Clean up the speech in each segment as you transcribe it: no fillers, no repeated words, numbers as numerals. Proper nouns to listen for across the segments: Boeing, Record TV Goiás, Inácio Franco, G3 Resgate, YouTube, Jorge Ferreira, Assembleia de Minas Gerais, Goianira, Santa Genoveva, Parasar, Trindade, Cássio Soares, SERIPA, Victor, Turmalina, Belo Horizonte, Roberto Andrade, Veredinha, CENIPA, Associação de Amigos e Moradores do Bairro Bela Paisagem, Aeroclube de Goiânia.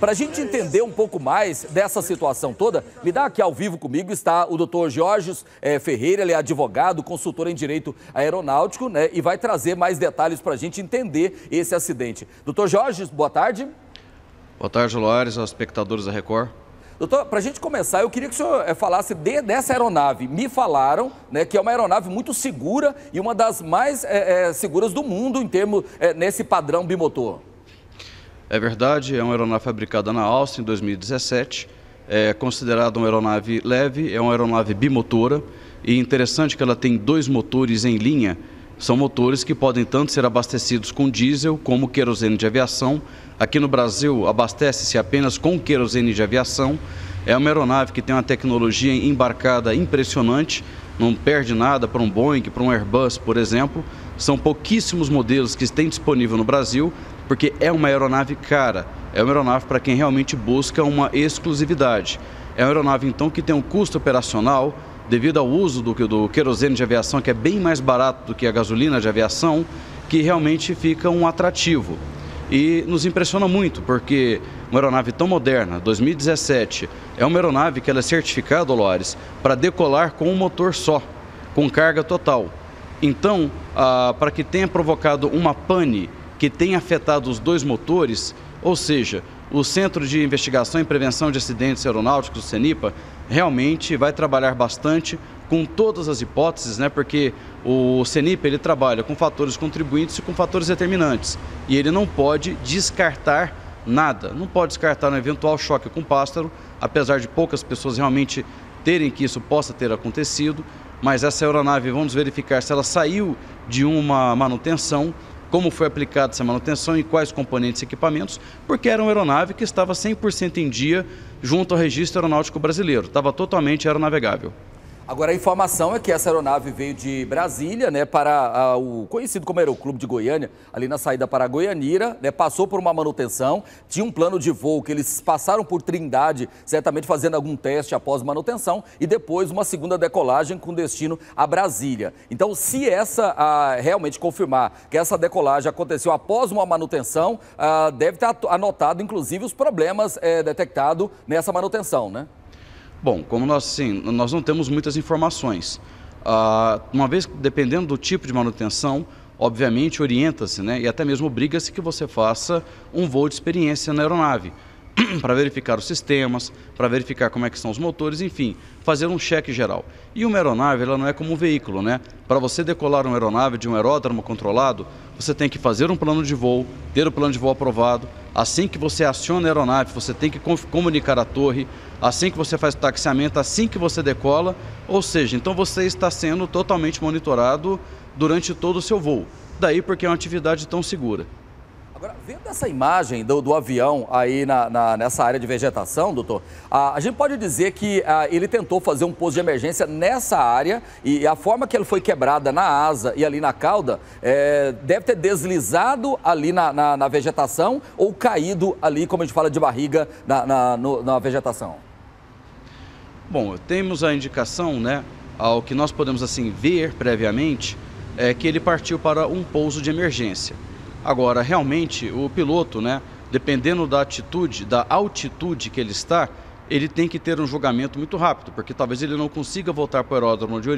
Para a gente entender um pouco mais dessa situação toda, me dá aqui ao vivo comigo está o doutor Jorge Ferreira, ele é advogado, consultor em direito aeronáutico, né, e vai trazer mais detalhes para a gente entender esse acidente. Doutor Jorge, boa tarde. Boa tarde, Loares, aos espectadores da Record. Doutor, para a gente começar, eu queria que o senhor falasse dessa aeronave. Me falaram, né, que é uma aeronave muito segura e uma das mais seguras do mundo em termos, nesse padrão bimotor. É verdade, é uma aeronave fabricada na Áustria em 2017, é considerada uma aeronave leve, é uma aeronave bimotora e interessante que ela tem dois motores em linha. São motores que podem tanto ser abastecidos com diesel como querosene de aviação. Aqui no Brasil abastece-se apenas com querosene de aviação. É uma aeronave que tem uma tecnologia embarcada impressionante, não perde nada para um Boeing, para um Airbus, por exemplo. São pouquíssimos modelos que tem disponível no Brasil, porque é uma aeronave cara, é uma aeronave para quem realmente busca uma exclusividade. É uma aeronave, então, que tem um custo operacional devido ao uso do querosene de aviação, que é bem mais barato do que a gasolina de aviação, que realmente fica um atrativo. E nos impressiona muito, porque uma aeronave tão moderna, 2017, é uma aeronave que ela é certificada, Dolores, para decolar com um motor só, com carga total. Então, para que tenha provocado uma pane que tenha afetado os dois motores, ou seja, o Centro de Investigação e Prevenção de Acidentes Aeronáuticos, o CENIPA, realmente vai trabalhar bastante com todas as hipóteses, né? Porque o CENIPA ele trabalha com fatores contribuintes e com fatores determinantes. E ele não pode descartar nada, não pode descartar um eventual choque com o pássaro, apesar de poucas pessoas realmente terem que isso possa ter acontecido. Mas essa aeronave, vamos verificar se ela saiu de uma manutenção, como foi aplicada essa manutenção e quais componentes e equipamentos, porque era uma aeronave que estava 100% em dia junto ao Registro Aeronáutico Brasileiro, estava totalmente aeronavegável. Agora, a informação é que essa aeronave veio de Brasília, né, para o conhecido como Aeroclube de Goiânia, ali na saída para a Goianira, né, passou por uma manutenção, tinha um plano de voo que eles passaram por Trindade, certamente fazendo algum teste após manutenção, e depois uma segunda decolagem com destino a Brasília. Então, se essa realmente confirmar que essa decolagem aconteceu após uma manutenção, deve ter anotado, inclusive, os problemas detectados nessa manutenção, né? Bom, como nós não temos muitas informações, uma vez que dependendo do tipo de manutenção, obviamente orienta-se, né, e até mesmo obriga-se que você faça um voo de experiência na aeronave, para verificar os sistemas, para verificar como é que são os motores, enfim, fazer um cheque geral. E uma aeronave, ela não é como um veículo, né? Para você decolar uma aeronave de um aeródromo controlado, você tem que fazer um plano de voo, ter o plano de voo aprovado. Assim que você aciona a aeronave, você tem que comunicar a torre. Assim que você faz o taxiamento, assim que você decola, ou seja, então você está sendo totalmente monitorado durante todo o seu voo. Daí porque é uma atividade tão segura. Agora, vendo essa imagem do avião aí nessa área de vegetação, doutor, a gente pode dizer que ele tentou fazer um pouso de emergência nessa área e a forma que ele foi quebrada na asa e ali na cauda deve ter deslizado ali na vegetação ou caído ali, como a gente fala, de barriga na vegetação? Bom, temos a indicação, né, ao que nós podemos assim ver previamente, é que ele partiu para um pouso de emergência. Agora, realmente, o piloto, né, dependendo da altitude que ele está, ele tem que ter um julgamento muito rápido, porque talvez ele não consiga voltar para o aeródromo de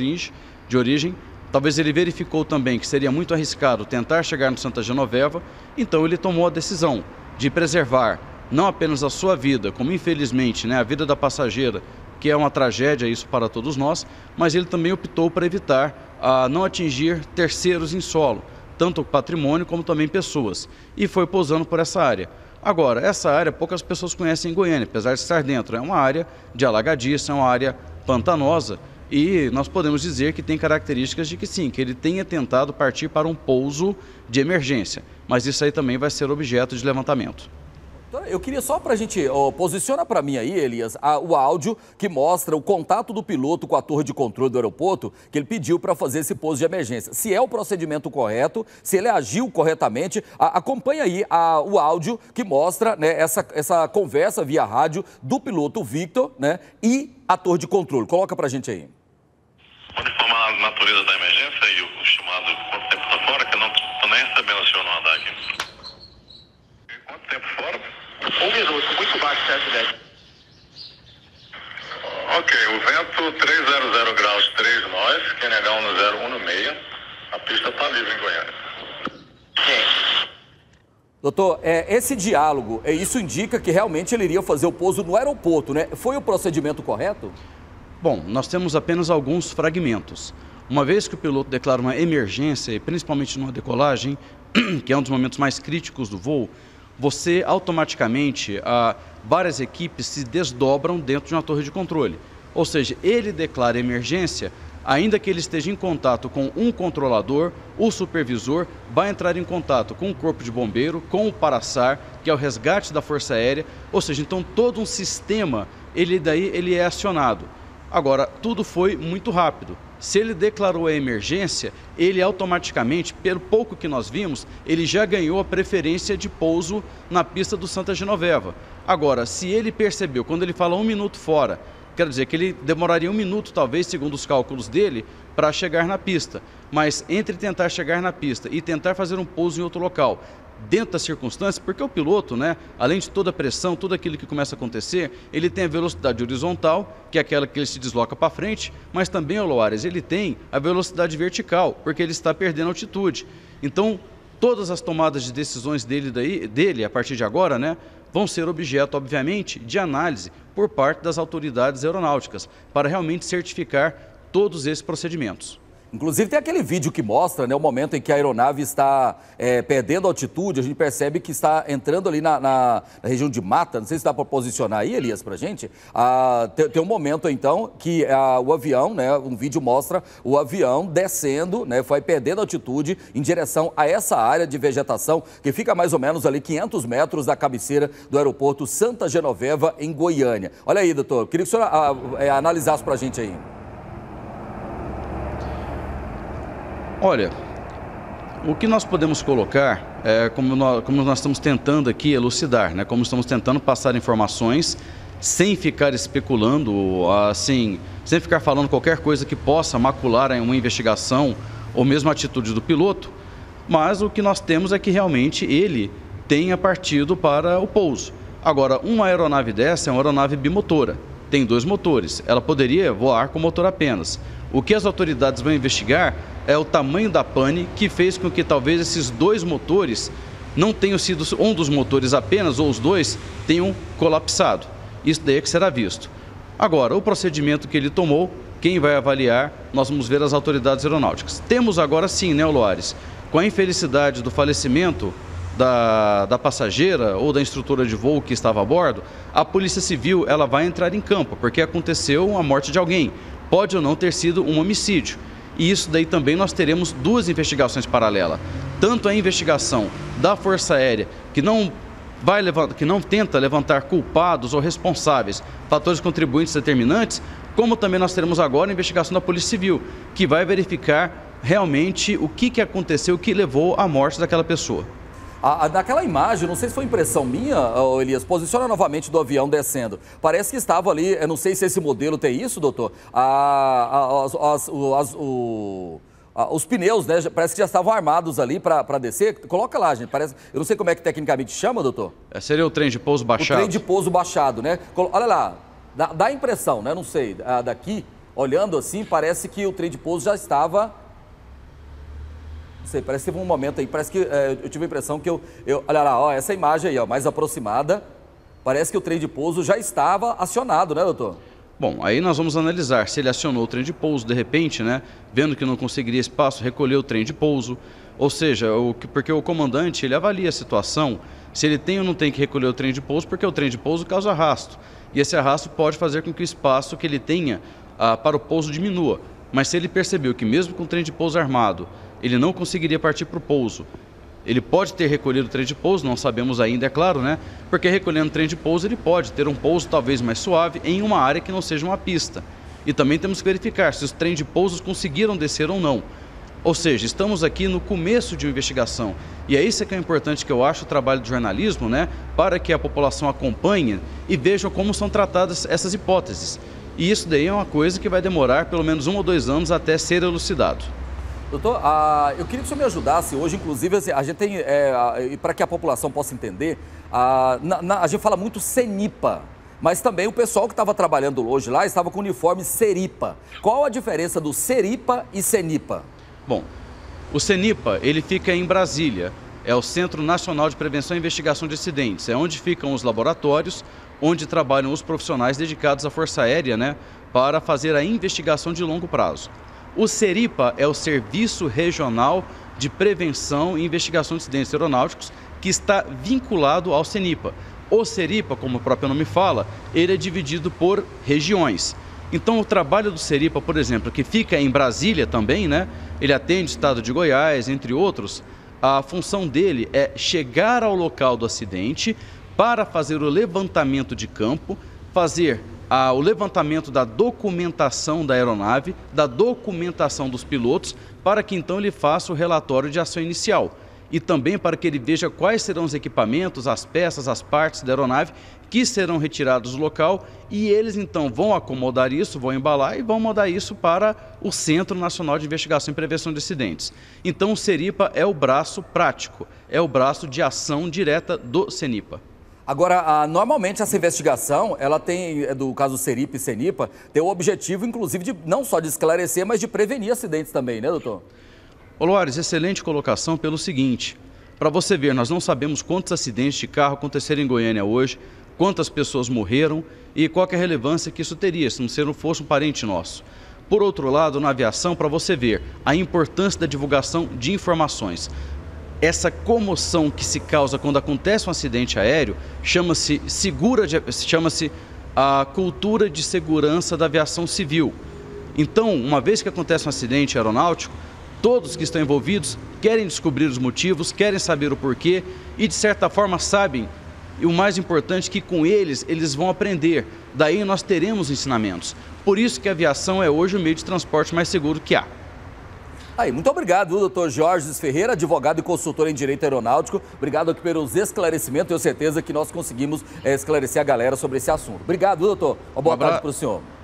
origem, talvez ele verificou também que seria muito arriscado tentar chegar no Santa Genoveva, então ele tomou a decisão de preservar não apenas a sua vida, como infelizmente, né, a vida da passageira, que é uma tragédia isso para todos nós, mas ele também optou para evitar não atingir terceiros em solo, tanto patrimônio como também pessoas, e foi pousando por essa área. Agora, essa área poucas pessoas conhecem em Goiânia, apesar de estar dentro, é uma área de alagadiça, é uma área pantanosa, e nós podemos dizer que tem características de que sim, que ele tenha tentado partir para um pouso de emergência, mas isso aí também vai ser objeto de levantamento. Eu queria só para a gente, posiciona para mim aí, Elias, o áudio que mostra o contato do piloto com a torre de controle do aeroporto, que ele pediu para fazer esse pouso de emergência. Se é o procedimento correto, se ele agiu corretamente, acompanha aí o áudio que mostra, né, essa conversa via rádio do piloto Victor, né, e a torre de controle. Coloca para a gente aí. Pode tomar a natureza da emergência e o chamado quanto tempo está fora, que eu não estou nem sabendo se eu não andar aqui. Quanto tempo fora? Um minuto, muito 710. Ok, o vento 300 graus 3 nós, Quenegão no 016. A pista está livre em Goiânia. Sim. Doutor, esse diálogo, isso indica que realmente ele iria fazer o pouso no aeroporto, né? Foi o procedimento correto? Bom, nós temos apenas alguns fragmentos. Uma vez que o piloto declara uma emergência, e principalmente numa decolagem, que é um dos momentos mais críticos do voo, você automaticamente, várias equipes se desdobram dentro de uma torre de controle. Ou seja, ele declara emergência, ainda que ele esteja em contato com um controlador, o supervisor vai entrar em contato com o corpo de bombeiro, com o Parasar, que é o resgate da Força Aérea, ou seja, então todo um sistema, ele é acionado. Agora, tudo foi muito rápido. Se ele declarou a emergência, ele automaticamente, pelo pouco que nós vimos, ele já ganhou a preferência de pouso na pista do Santa Genoveva. Agora, se ele percebeu, quando ele fala 1 minuto fora, quer dizer que ele demoraria 1 minuto, talvez, segundo os cálculos dele, para chegar na pista. Mas entre tentar chegar na pista e tentar fazer um pouso em outro local, dentro das circunstâncias, porque o piloto, né, além de toda a pressão, tudo aquilo que começa a acontecer, ele tem a velocidade horizontal, que é aquela que ele se desloca para frente, mas também, Oloares, ele tem a velocidade vertical, porque ele está perdendo altitude. Então, todas as tomadas de decisões dele a partir de agora, né, vão ser objeto, obviamente, de análise por parte das autoridades aeronáuticas, para realmente certificar todos esses procedimentos. Inclusive tem aquele vídeo que mostra, né, o momento em que a aeronave está perdendo altitude, a gente percebe que está entrando ali na região de mata, não sei se dá para posicionar aí, Elias, para a gente. Tem um momento então que o avião, né, um vídeo mostra o avião descendo, né, vai perdendo altitude em direção a essa área de vegetação que fica mais ou menos ali 500 metros da cabeceira do aeroporto Santa Genoveva, em Goiânia. Olha aí, doutor, queria que o senhor analisasse para a gente aí. Olha, o que nós podemos colocar, como nós estamos tentando aqui elucidar, né? Como estamos tentando passar informações sem ficar especulando, assim, sem ficar falando qualquer coisa que possa macular uma investigação ou mesmo a atitude do piloto, mas o que nós temos é que realmente ele tenha partido para o pouso. Agora, uma aeronave dessa é uma aeronave bimotora, tem 2 motores, ela poderia voar com motor apenas. O que as autoridades vão investigar é o tamanho da pane que fez com que talvez esses 2 motores não tenham sido, um dos motores apenas ou os 2 tenham colapsado. Isso daí é que será visto. Agora, o procedimento que ele tomou, quem vai avaliar, nós vamos ver as autoridades aeronáuticas. Temos agora sim, né, Loares, com a infelicidade do falecimento da passageira ou da instrutora de voo que estava a bordo, a Polícia Civil ela vai entrar em campo, porque aconteceu a morte de alguém. Pode ou não ter sido um homicídio. E isso daí também nós teremos 2 investigações paralelas. Tanto a investigação da Força Aérea, que não tenta levantar culpados ou responsáveis, fatores contribuintes determinantes, como também nós teremos agora a investigação da Polícia Civil, que vai verificar realmente o que aconteceu, o que levou à morte daquela pessoa. Naquela imagem, não sei se foi impressão minha, Elias, posiciona novamente do avião descendo. Parece que estava ali, eu não sei se esse modelo tem isso, doutor, os pneus, né? Parece que já estavam armados ali para descer. Coloca lá, gente. Parece, eu não sei como é que tecnicamente chama, doutor. Seria o trem de pouso baixado. O trem de pouso baixado, né? Olha lá, dá a impressão, né? Não sei, daqui, olhando assim, parece que o trem de pouso já estava... Não sei, parece que teve um momento aí, parece que eu tive a impressão que olha lá, ó, essa imagem aí, ó, mais aproximada, parece que o trem de pouso já estava acionado, né, doutor? Bom, aí nós vamos analisar se ele acionou o trem de pouso, de repente, né, vendo que não conseguiria espaço, recolheu o trem de pouso, ou seja, porque o comandante, ele avalia a situação, se ele tem ou não tem que recolher o trem de pouso, porque o trem de pouso causa arrasto, e esse arrasto pode fazer com que o espaço que ele tenha para o pouso diminua, mas se ele percebeu que mesmo com o trem de pouso armado, ele não conseguiria partir para o pouso. Ele pode ter recolhido o trem de pouso, não sabemos ainda, é claro, né? Porque recolhendo o trem de pouso, ele pode ter um pouso talvez mais suave em uma área que não seja uma pista. E também temos que verificar se os trens de pouso conseguiram descer ou não. Ou seja, estamos aqui no começo de uma investigação. E é isso que é importante, que eu acho, o trabalho do jornalismo, né? Para que a população acompanhe e veja como são tratadas essas hipóteses. E isso daí é uma coisa que vai demorar pelo menos 1 ou 2 anos até ser elucidado. Doutor, eu queria que o senhor me ajudasse hoje, inclusive, assim, a gente tem, para que a população possa entender, A gente fala muito CENIPA, mas também o pessoal que estava trabalhando hoje lá estava com o uniforme SERIPA. Qual a diferença do SERIPA e CENIPA? Bom, o CENIPA, ele fica em Brasília, é o Centro Nacional de Prevenção e Investigação de Acidentes, é onde ficam os laboratórios, onde trabalham os profissionais dedicados à Força Aérea, né, para fazer a investigação de longo prazo. O SERIPA é o Serviço Regional de Prevenção e Investigação de Acidentes Aeronáuticos, que está vinculado ao CENIPA. O SERIPA, como o próprio nome fala, ele é dividido por regiões. Então, o trabalho do SERIPA, por exemplo, que fica em Brasília também, né? Ele atende o estado de Goiás, entre outros. A função dele é chegar ao local do acidente para fazer o levantamento de campo, fazer o levantamento da documentação da aeronave, da documentação dos pilotos, para que então ele faça o relatório de ação inicial. E também para que ele veja quais serão os equipamentos, as peças, as partes da aeronave que serão retirados do local, e eles então vão acomodar isso, vão embalar e vão mandar isso para o Centro Nacional de Investigação e Prevenção de Acidentes. Então o SERIPA é o braço prático, é o braço de ação direta do CENIPA. Agora, normalmente essa investigação, ela tem, do caso SERIPA e CENIPA, tem o objetivo inclusive de não só de esclarecer, mas de prevenir acidentes também, né, doutor? Ô Luares, excelente colocação pelo seguinte, para você ver, nós não sabemos quantos acidentes de carro aconteceram em Goiânia hoje, quantas pessoas morreram e qual que é a relevância que isso teria, se não fosse um parente nosso. Por outro lado, na aviação, para você ver a importância da divulgação de informações. Essa comoção que se causa quando acontece um acidente aéreo chama-se a cultura de segurança da aviação civil. Então, uma vez que acontece um acidente aeronáutico, todos que estão envolvidos querem descobrir os motivos, querem saber o porquê e, de certa forma, sabem, e o mais importante, que com eles, eles vão aprender. Daí nós teremos ensinamentos. Por isso que a aviação é hoje o meio de transporte mais seguro que há. Aí, muito obrigado, doutor Jorge Ferreira, advogado e consultor em Direito Aeronáutico. Obrigado aqui pelos esclarecimentos. Tenho certeza que nós conseguimos esclarecer a galera sobre esse assunto. Obrigado, doutor. Uma boa tarde para o senhor.